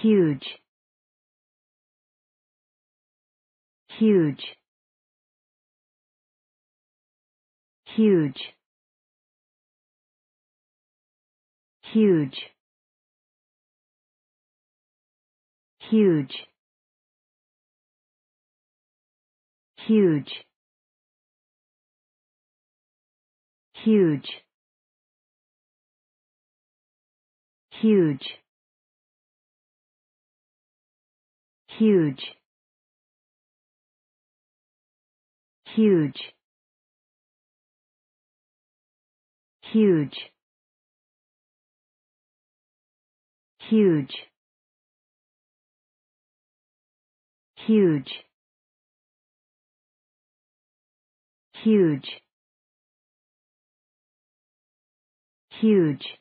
huge, huge, huge, huge, huge, huge, huge, huge, huge, huge, huge, huge, huge, huge, huge.